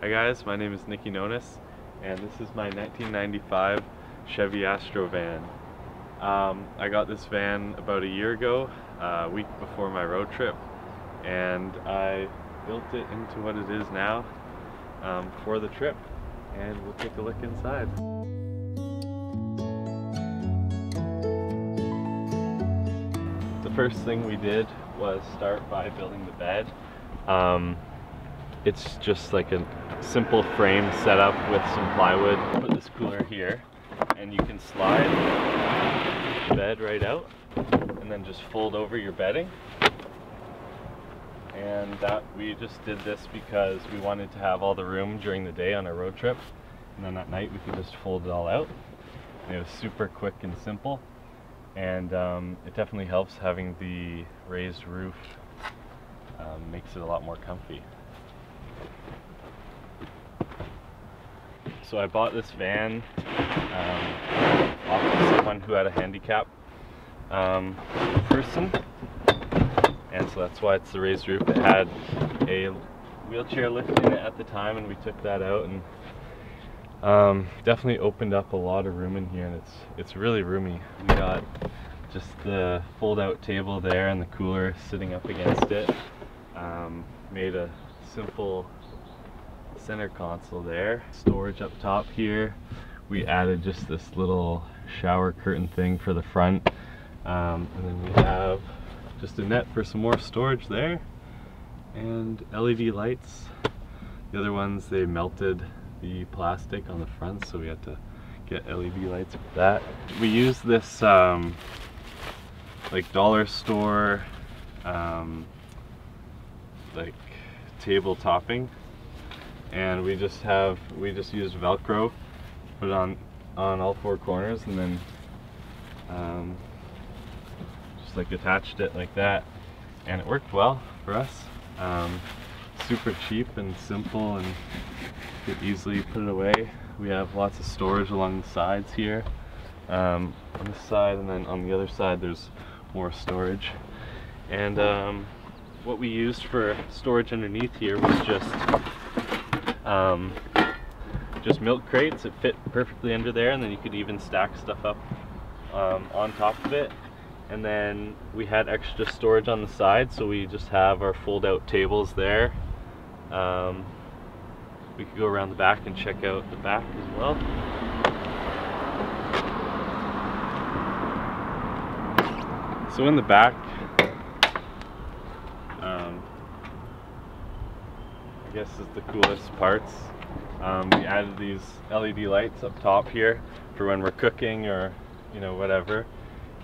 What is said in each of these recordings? Hi guys, my name is Nicky Nonis, and this is my 1995 Chevy Astro van. I got this van about a year ago, a week before my road trip, and I built it into what it is now for the trip, and we'll take a look inside. The first thing we did was start by building the bed. It's just like a simple frame setup with some plywood. Put this cooler here and you can slide the bed right out and then just fold over your bedding. And that we just did this because we wanted to have all the room during the day on our road trip, and then at night we could just fold it all out. And it was super quick and simple, and it definitely helps having the raised roof. Makes it a lot more comfy. So I bought this van off of someone who had a handicap person, and so that's why it's the raised roof. It had a wheelchair lift in it at the time, and we took that out, and definitely opened up a lot of room in here, and it's really roomy. We got just the fold-out table there and the cooler sitting up against it. Made a simple center console there. Storage up top here. We added just this little shower curtain thing for the front. And then we have just a net for some more storage there. And LED lights. The other ones, they melted the plastic on the front, so we had to get LED lights for that. We use this like dollar store like table topping, and we just used Velcro, put it on all four corners, and then just like attached it like that, and it worked well for us. Super cheap and simple, and you could easily put it away. We have lots of storage along the sides here, on this side, and then on the other side there's more storage. And what we used for storage underneath here was just milk crates. It fit perfectly under there, and then you could even stack stuff up on top of it. And then we had extra storage on the side, so we just have our fold-out tables there. We could go around the back and check out the back as well. So in the back, I guess is the coolest parts. We added these LED lights up top here for when we're cooking or, you know, whatever.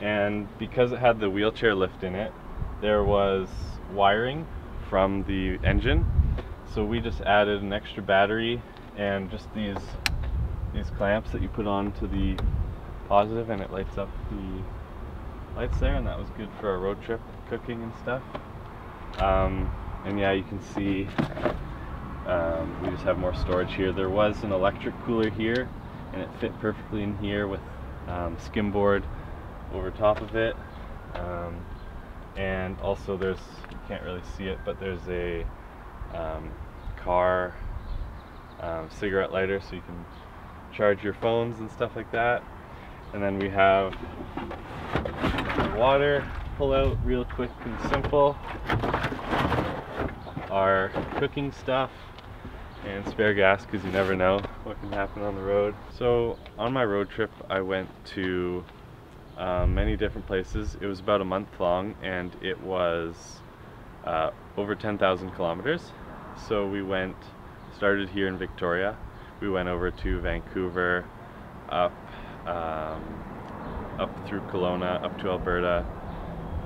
And because it had the wheelchair lift in it, there was wiring from the engine, so we just added an extra battery and just these clamps that you put on to the positive, and it lights up the lights there, and that was good for our road trip cooking and stuff. And yeah, you can see we just have more storage here. There was an electric cooler here, and it fit perfectly in here with skimboard over top of it. And also there's, you can't really see it, but there's a car cigarette lighter, so you can charge your phones and stuff like that. And then we have water pull out, real quick and simple, our cooking stuff, and spare gas, because you never know what can happen on the road. So on my road trip I went to many different places. It was about a month long, and it was over 10,000 kilometers. So we started here in Victoria, we went over to Vancouver, up through Kelowna, up to Alberta,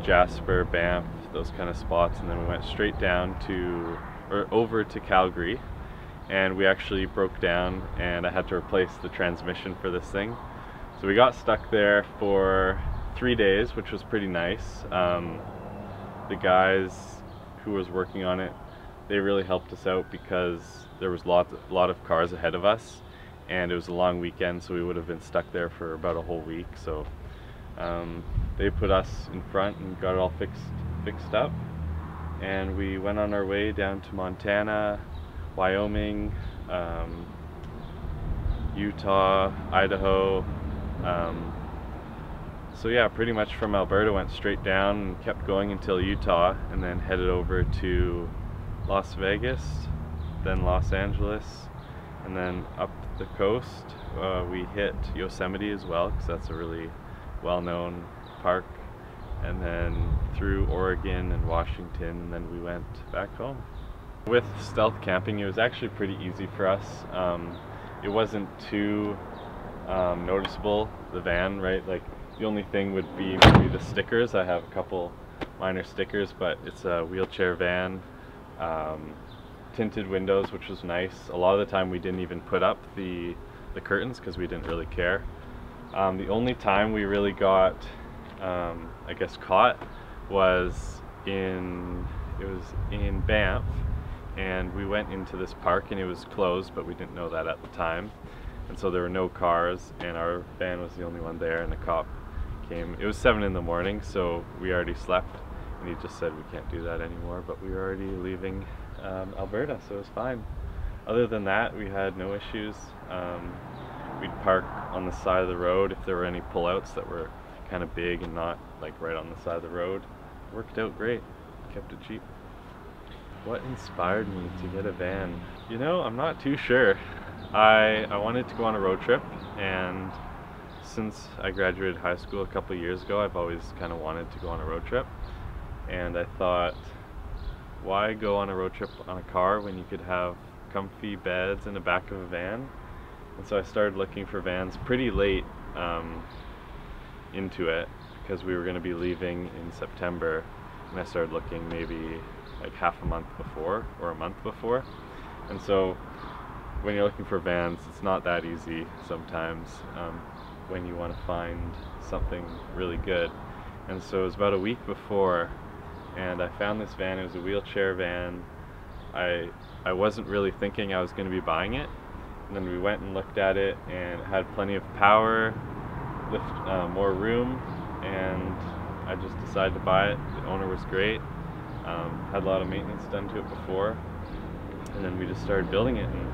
Jasper, Banff, those kind of spots, and then we went straight down to, or over to Calgary, and we actually broke down and I had to replace the transmission for this thing. So we got stuck there for 3 days, which was pretty nice. The guys who was working on it, they really helped us out, because there was a lot of cars ahead of us, and it was a long weekend, so we would have been stuck there for about a whole week. So they put us in front and got it all fixed up, and we went on our way down to Montana, Wyoming, Utah, Idaho. So yeah, pretty much from Alberta went straight down and kept going until Utah, and then headed over to Las Vegas, then Los Angeles, and then up the coast. We hit Yosemite as well, because that's a really well-known park, and then through Oregon and Washington, and then we went back home. With stealth camping, it was actually pretty easy for us. It wasn't too noticeable, the van, right? Like, the only thing would be maybe the stickers. I have a couple minor stickers, but it's a wheelchair van, tinted windows, which was nice. A lot of the time we didn't even put up the curtains because we didn't really care. The only time we really got, I guess, caught was in Banff, and we went into this park and it was closed, but we didn't know that at the time, and so there were no cars, and our van was the only one there, and the cop came. It was 7 in the morning, so we already slept, and he just said we can't do that anymore, but we were already leaving Alberta, so it was fine. Other than that, we had no issues. We'd park on the side of the road if there were any pullouts that were kind of big and not like right on the side of the road. Worked out great, kept it cheap. What inspired me to get a van? You know, I'm not too sure. I wanted to go on a road trip, and since I graduated high school a couple of years ago, I've always kind of wanted to go on a road trip, and I thought, why go on a road trip on a car when you could have comfy beds in the back of a van? And so I started looking for vans pretty late into it, because we were going to be leaving in September, and I started looking maybe like half a month before or a month before. And so when you're looking for vans, it's not that easy sometimes when you want to find something really good. And so it was about a week before, and I found this van. It was a wheelchair van. I wasn't really thinking I was going to be buying it, and then we went and looked at it, and it had plenty of power, more room, and I just decided to buy it. The owner was great, had a lot of maintenance done to it before, and then we just started building it. And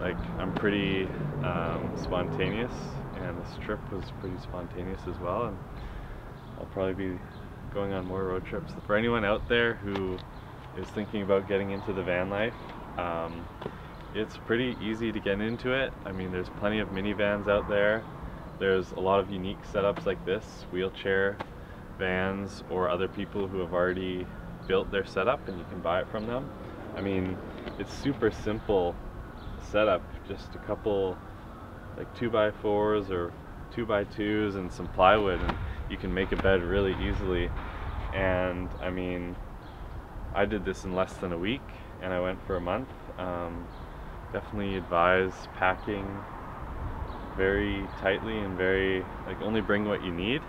like, I'm pretty spontaneous, and this trip was pretty spontaneous as well, and I'll probably be going on more road trips. For anyone out there who is thinking about getting into the van life, it's pretty easy to get into it. I mean, there's plenty of minivans out there. There's a lot of unique setups like this, wheelchair vans, or other people who have already built their setup and you can buy it from them. I mean, it's super simple setup, just a couple like 2x4s or 2x2s and some plywood, and you can make a bed really easily. And I mean, I did this in less than a week, and I went for a month. Definitely advise packing very tightly and very, like, only bring what you need.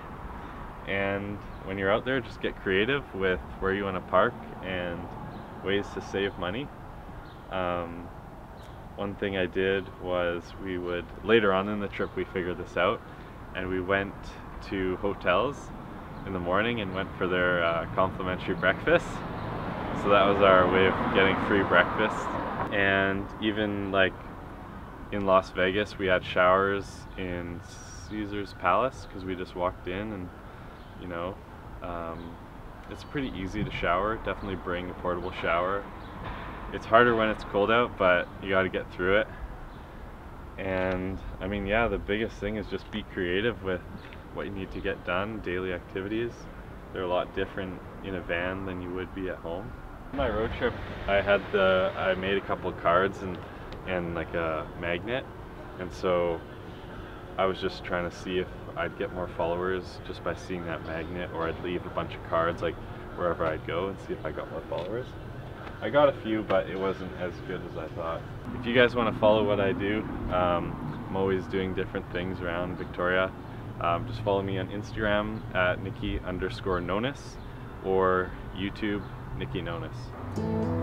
And when you're out there, just get creative with where you want to park and ways to save money. One thing I did was, we would, later on in the trip we figured this out, and we went to hotels in the morning and went for their complimentary breakfast. So that was our way of getting free breakfast. And even like in Las Vegas, we had showers in Caesar's Palace, because we just walked in, and you know, it's pretty easy to shower. Definitely bring a portable shower. It's harder when it's cold out, but you got to get through it. And I mean, yeah, the biggest thing is just be creative with what you need to get done, daily activities. They're a lot different in a van than you would be at home. My road trip, I made a couple of cards and like a magnet, and so I was just trying to see if I'd get more followers just by seeing that magnet, or I'd leave a bunch of cards like wherever I'd go and see if I got more followers. I got a few, but it wasn't as good as I thought. If you guys want to follow what I do, I'm always doing different things around Victoria. Just follow me on Instagram at Nicky_Nonis, or YouTube Nicky Nonis.